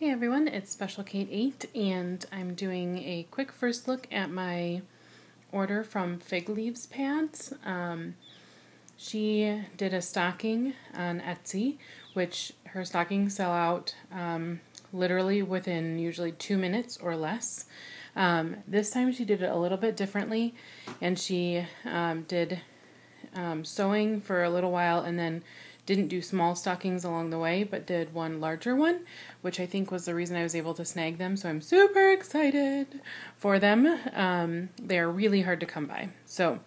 Hey everyone, it's SpecialKate8 and I'm doing a quick first look at my order from Fig Leaves Pads. She did a stocking on Etsy, which her stockings sell out literally within usually 2 minutes or less. This time she did it a little bit differently, and she did sewing for a little while and then didn't do small stockings along the way, but did one larger one, which I think was the reason I was able to snag them. So I'm super excited for them. They are really hard to come by. So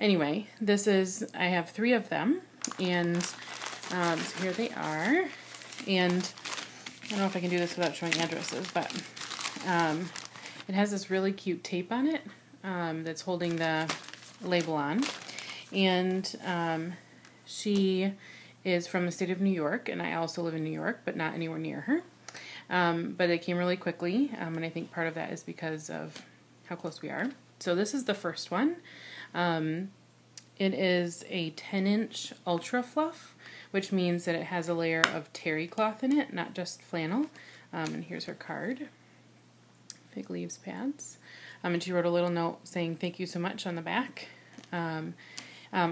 anyway, I have three of them, and so here they are. And I don't know if I can do this without showing addresses, but it has this really cute tape on it that's holding the label on. And she is from the state of New York, and I also live in New York, but not anywhere near her. But it came really quickly, and I think part of that is because of how close we are. So this is the first one. It is a 10-inch ultra fluff, which means that it has a layer of terry cloth in it, not just flannel. And here's her card, Fig Leaves Pads. And she wrote a little note saying thank you so much on the back.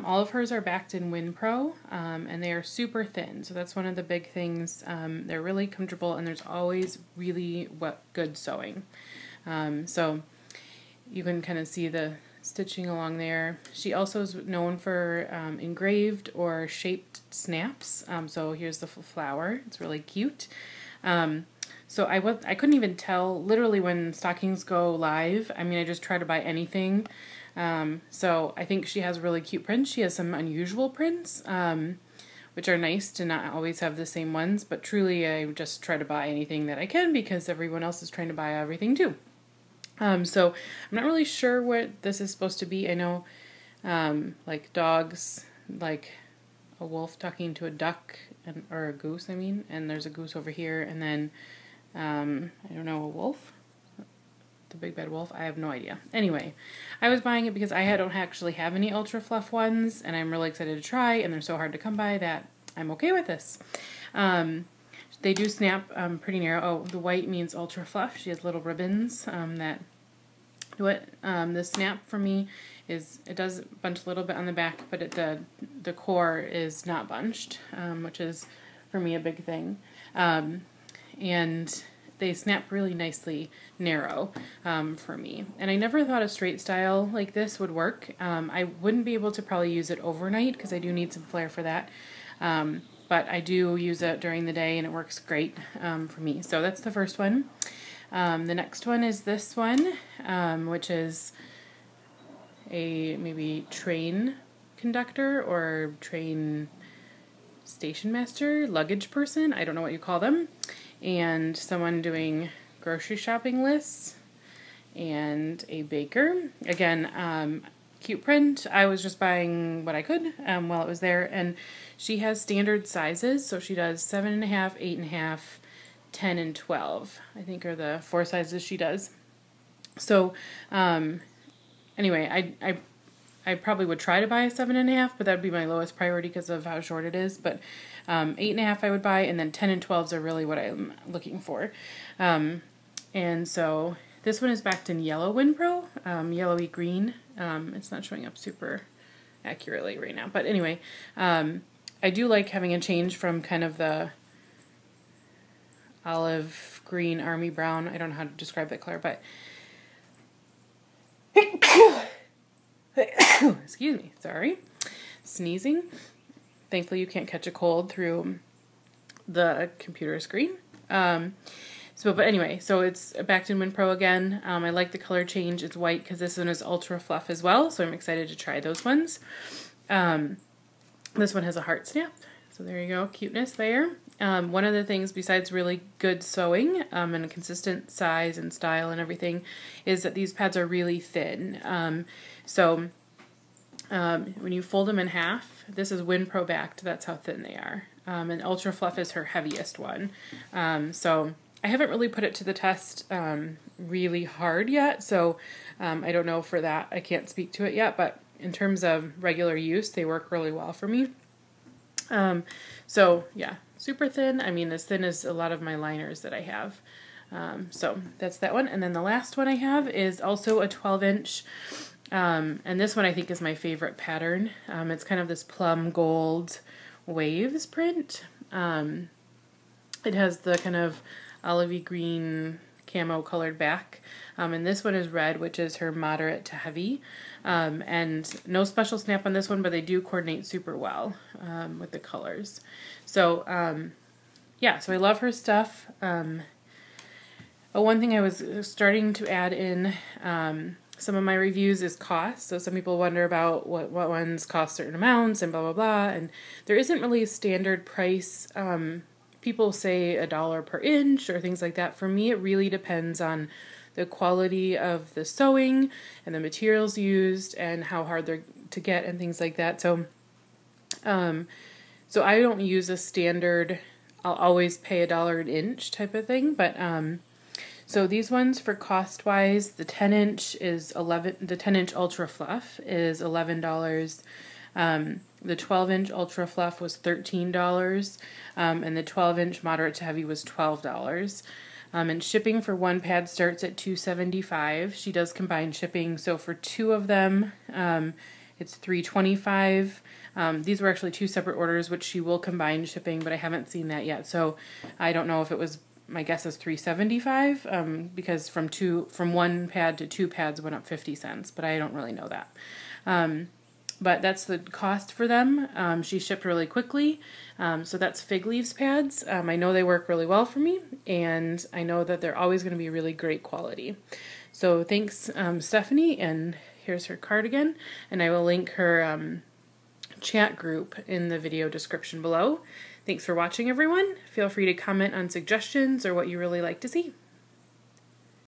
All of hers are backed in WinPro, and they are super thin, so that's one of the big things. They're really comfortable, and there's always really good sewing. So you can kind of see the stitching along there. She also is known for engraved or shaped snaps, so here's the flower. It's really cute. So I couldn't even tell literally when stockings go live. I mean, I just try to buy anything. So I think she has really cute prints. She has some unusual prints, which are nice to not always have the same ones, but truly I just try to buy anything that I can because everyone else is trying to buy everything too. So I'm not really sure what this is supposed to be. I know, like dogs, like a wolf talking to a duck or a goose, I mean, and there's a goose over here, and then, I don't know, a wolf? The big bad wolf? I have no idea. Anyway, I was buying it because I don't actually have any ultra fluff ones, and I'm really excited to try, and they're so hard to come by that I'm okay with this. They do snap pretty narrow. Oh, the white means ultra fluff. She has little ribbons that do it. The snap for me is, it does bunch a little bit on the back, but the core is not bunched, which is for me a big thing. And they snap really nicely narrow for me. And I never thought a straight style like this would work. I wouldn't be able to probably use it overnight because I do need some flair for that. But I do use it during the day and it works great for me. So that's the first one. The next one is this one, which is a maybe train conductor or train station master, luggage person. I don't know what you call them. And someone doing grocery shopping lists, and a baker. Again, cute print. I was just buying what I could while it was there, and she has standard sizes, so she does 7.5, 8.5, 10, and 12, I think are the four sizes she does. So anyway, I probably would try to buy a 7.5, but that would be my lowest priority because of how short it is. But 8.5 I would buy, and then 10 and 12s are really what I'm looking for. And so this one is backed in yellow WinPro, yellowy green. It's not showing up super accurately right now. But anyway, I do like having a change from kind of the olive green, army brown. I don't know how to describe that color, but excuse me, sorry, sneezing. Thankfully you can't catch a cold through the computer screen. But anyway, so it's backed in WinPro again. I like the color change. It's white because this one is ultra fluff as well, so I'm excited to try those ones. This one has a heart snap, so there you go, cuteness there. One of the things besides really good sewing and a consistent size and style and everything is that these pads are really thin. When you fold them in half, this is WinPro backed, that's how thin they are. And Ultra Fluff is her heaviest one. So I haven't really put it to the test really hard yet, so I don't know for that. I can't speak to it yet, but in terms of regular use, they work really well for me. So yeah. super thin. I mean as thin as a lot of my liners that I have. So that's that one. And then the last one I have is also a 12-inch. And this one I think is my favorite pattern. It's kind of this plum gold waves print. It has the kind of olivey green camo colored back. And this one is red, which is her moderate to heavy. And no special snap on this one, but they do coordinate super well with the colors. So yeah, so I love her stuff. One thing I was starting to add in some of my reviews is cost. So some people wonder about what ones cost certain amounts and blah, blah, blah. And there isn't really a standard price. People say $1 per inch or things like that. For me, it really depends on the quality of the sewing and the materials used and how hard they're to get and things like that. So, so I don't use a standard, I'll always pay $1 an inch type of thing. But, so these ones for cost wise, the 10-inch is 11, the 10-inch ultra fluff is $11. The 12-inch ultra fluff was $13, and the 12-inch moderate to heavy was $12. And shipping for one pad starts at $2.75. She does combine shipping, so for two of them, it's $3.25. These were actually two separate orders, which she will combine shipping, but I haven't seen that yet, so I don't know if it was. My guess is $3.75 because from one pad to two pads went up 50 cents, but I don't really know that. But that's the cost for them. She shipped really quickly, so that's Fig Leaves Pads. I know they work really well for me, and I know that they're always going to be really great quality. So thanks, Stephanie, and here's her cardigan, and I will link her chat group in the video description below. Thanks for watching, everyone. Feel free to comment on suggestions or what you really like to see.